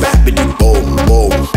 Back, boom, boom.